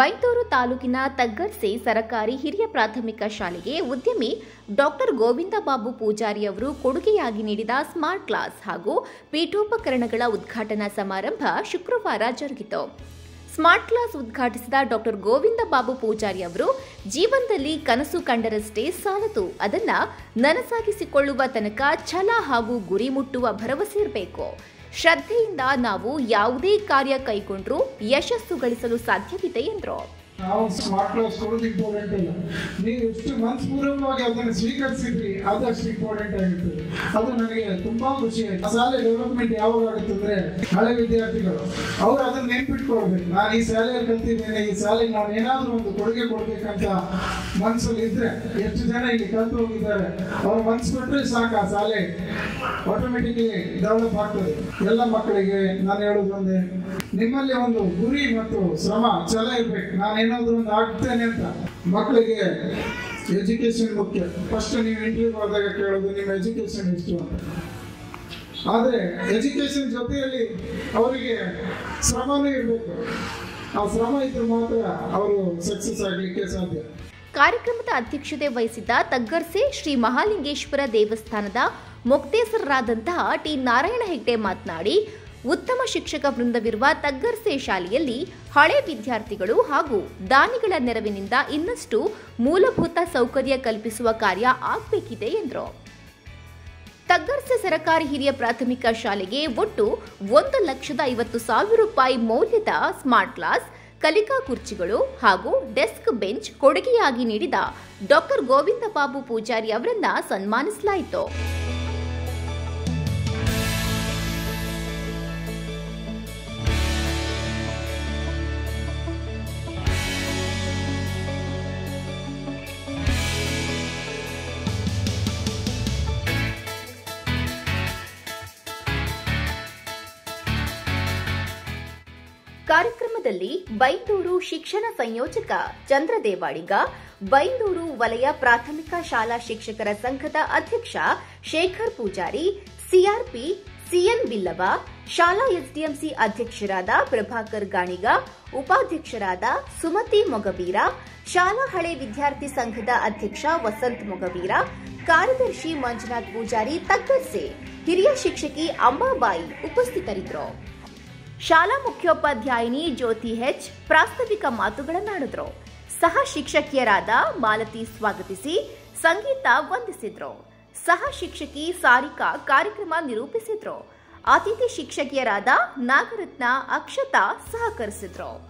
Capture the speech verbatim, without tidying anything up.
ಬೈಂದೂರು ತಾಲೂಕಿನ ತಗ್ಗರ್ಸೆ ಸರ್ಕಾರಿ ಹಿರಿಯ ಪ್ರಾಥಮಿಕ ಶಾಲೆಗೆ ಉದ್ಯಮಿ ಡಾ ಗೋವಿಂದ ಬಾಬೂ ಪೂಜಾರಿ ಅವರು ಕೊಡುಗೆಯಾಗಿ ನೀಡಿದ ಸ್ಮಾರ್ಟ್ ಕ್ಲಾಸ್ ಹಾಗೂ ಪೀಠೋಪಕರಣಗಳ ಉದ್ಘಾಟನಾ ಸಮಾರಂಭ ಶುಕ್ರವಾರ ಜರುಗಿತು. ಸ್ಮಾರ್ಟ್ ಕ್ಲಾಸ್ ಉದ್ಘಾಟಿಸಿದ ಡಾ ಗೋವಿಂದ ಬಾಬೂ ಪೂಜಾರಿ ಅವರು ಜೀವನದಲ್ಲಿ ಕನಸು ಕಂಡರಷ್ಟೇ ಸಾಲದು, ಅದನ್ನು ನನಸಾಗಿಸಿಕೊಳ್ಳುವ ತನಕ ಛಲ ಹಾಗೂ ಗುರಿ ಮುಟ್ಟುವ ಭರವಸೆ ಇರಬೇಕು. ಶ್ರದ್ಧೆಯಿಂದ ನಾವು ಯಾವುದೇ ಕಾರ್ಯ ಕೈಗೊಂಡ್ರೂ ಯಶಸ್ಸು ಗಳಿಸಲು ಸಾಧ್ಯವಿದೆ ಎಂದರು. ನಾವು ಸ್ಮಾರ್ಟ್ ಕ್ಲಾಸ್ ಕೊಡೋದು ಇಂಪಾರ್ಟೆಂಟ್ ಅಲ್ಲ, ನೀವು ಎಷ್ಟು ಮನಸ್ಪೂರ್ವಕವಾಗಿ ಅದನ್ನು ಸ್ವೀಕರಿಸಿದ್ರಿ ಅದು ಅಷ್ಟು ಇಂಪಾರ್ಟೆಂಟ್ ಆಗಿರ್ತದೆ. ಅದು ನನಗೆ ತುಂಬಾ ಖುಷಿ ಆಯ್ತು. ಶಾಲೆ ಡೆವಲಪ್ಮೆಂಟ್ ಯಾವಾಗ ಆಗುತ್ತೆ ಅಂದ್ರೆ ಹಳೆ ವಿದ್ಯಾರ್ಥಿಗಳು ಅವ್ರು ಅದನ್ನ ನೆನ್ಪಿಟ್ಕೊಳ್ಬೇಕು. ನಾನು ಈ ಶಾಲೆಯಲ್ಲಿ ಕಲ್ತಿದ್ದೇನೆ, ಈ ಶಾಲೆಗೆ ನಾನು ಏನಾದ್ರೂ ಒಂದು ಕೊಡುಗೆ ಕೊಡ್ಬೇಕಂತ ಮನಸ್ಸಲ್ಲಿ ಇದ್ರೆ, ಎಷ್ಟು ಜನ ಇಲ್ಲಿ ಕಲ್ತು ಹೋಗಿದ್ದಾರೆ, ಅವ್ರು ಮನ್ಸು ಬಿಟ್ರೆ ಸಾಕು ಆ ಶಾಲೆ ಆಟೋಮೆಟಿಕ್ಲಿ ಡೆವಲಪ್ ಆಗ್ತದೆ. ಎಲ್ಲ ಮಕ್ಕಳಿಗೆ ನಾನು ಹೇಳೋದು ಒಂದೇ, ನಿಮ್ಮಲ್ಲಿ ಒಂದು ಗುರಿ ಮತ್ತು ಶ್ರಮ ಛಲ ಇರ್ಬೇಕು. ನಾನೇನಾದ್ರೂ ಒಂದು ಆಗ್ತೇನೆ ಅಂತ. ಮಕ್ಕಳಿಗೆ ಎಜುಕೇಶನ್ ಮುಖ್ಯ. ಫಸ್ಟ್ ನೀವು ಇಂಟರ್ವ್ಯೂ ಆದಾಗ ಕೇಳೋದು ನಿಮ್ಮ ಎಜುಕೇಶನ್ ಎಷ್ಟು ಅಂತ. ಆದರೆ ಎಜುಕೇಶನ್ ಜೊತೆಯಲ್ಲಿ ಅವರಿಗೆ ಶ್ರಮನೂ ಇರಬೇಕು. ಆ ಶ್ರಮ ಇದ್ರೆ ಮಾತ್ರ ಅವರು ಸಕ್ಸಸ್ ಆಗಲಿಕ್ಕೆ ಸಾಧ್ಯ. ಕಾರ್ಯಕ್ರಮದ ಅಧ್ಯಕ್ಷತೆ ವಹಿಸಿದ್ದ ತಗ್ಗರ್ಸೆ ಶ್ರೀ ಮಹಾಲಿಂಗೇಶ್ವರ ದೇವಸ್ಥಾನದ ಮೊಕ್ತೇಸರರಾದಂತಹ ಟಿ ನಾರಾಯಣ ಹೆಗಡೆ ಮಾತನಾಡಿ, ಉತ್ತಮ ಶಿಕ್ಷಕ ವೃಂದವಿರುವ ತಗ್ಗರ್ಸೆ ಶಾಲೆಯಲ್ಲಿ ಹಳೆ ವಿದ್ಯಾರ್ಥಿಗಳು ಹಾಗೂ ದಾನಿಗಳ ನೆರವಿನಿಂದ ಇನ್ನಷ್ಟು ಮೂಲಭೂತ ಸೌಕರ್ಯ ಕಲ್ಪಿಸುವ ಕಾರ್ಯ ಆಗಬೇಕಿದೆ ಎಂದರು. ತಗ್ಗರ್ಸೆ ಸರ್ಕಾರಿ ಹಿರಿಯ ಪ್ರಾಥಮಿಕ ಶಾಲೆಗೆ ಒಟ್ಟು ಒಂದು ಲಕ್ಷದ ಐವತ್ತು ಸಾವಿರ ರೂಪಾಯಿ ಮೌಲ್ಯದ ಸ್ಮಾರ್ಟ್ ಕ್ಲಾಸ್, ಕಲಿಕಾ ಕುರ್ಚಿಗಳು ಹಾಗೂ ಡೆಸ್ಕ್ ಬೆಂಚ್ ಕೊಡುಗೆಯಾಗಿ ನೀಡಿದ ಡಾ ಗೋವಿಂದ ಬಾಬೂ ಪೂಜಾರಿ ಅವರನ್ನು ಸನ್ಮಾನಿಸಲಾಯಿತು. ಕಾರ್ಯಕ್ರಮದಲ್ಲಿ ಬೈಂದೂರು ಶಿಕ್ಷಣ ಸಂಯೋಜಕ ಚಂದ್ರದೇವಾಡಿಗ, ಬೈಂದೂರು ವಲಯ ಪ್ರಾಥಮಿಕ ಶಾಲಾ ಶಿಕ್ಷಕರ ಸಂಘದ ಅಧ್ಯಕ್ಷ ಶೇಖರ್ ಪೂಜಾರಿ, ಸಿಆರ್ಪಿ ಸಿಎನ್ ಬಿಲ್ಲವ, ಶಾಲಾ ಎಸ್ಡಿಎಂಸಿ ಅಧ್ಯಕ್ಷರಾದ ಪ್ರಭಾಕರ್ ಗಾಣಿಗ, ಉಪಾಧ್ಯಕ್ಷರಾದ ಸುಮತಿ ಮೊಗವೀರಾ, ಶಾಲಾ ಹಳೆ ವಿದ್ಯಾರ್ಥಿ ಸಂಘದ ಅಧ್ಯಕ್ಷ ವಸಂತ ಮೊಗವೀರಾ, ಕಾರ್ಯದರ್ಶಿ ಮಂಜುನಾಥ ಪೂಜಾರಿ, ತಗ್ಗರ್ಸೆ ಹಿರಿಯ ಶಿಕ್ಷಕಿ ಅಂಬಾಬಾಯಿ ಉಪಸ್ಥಿತರಿದ್ದರು. ಶಾಲಾ ಮುಖ್ಯೋಪಾಧ್ಯಾಯಿನಿ ಜ್ಯೋತಿ ಹೆಚ್ ಪ್ರಾಸ್ತಾವಿಕ ಮಾತುಗಳನ್ನಾಡಿದ್ರು. ಸಹ ಶಿಕ್ಷಕಿಯರಾದ ಬಾಲತಿ ಸ್ವಾಗತಿಸಿ, ಸಂಗೀತಾ ವಂದಿಸಿದ್ರು. ಸಹ ಶಿಕ್ಷಕಿ ಸಾರಿಕಾ ಕಾರ್ಯಕ್ರಮ ನಿರೂಪಿಸಿದ್ರು. ಅತಿಥಿ ಶಿಕ್ಷಕಿಯರಾದ ನಾಗರತ್ನ ಅಕ್ಷತಾ ಸಹಕರಿಸಿದ್ರು.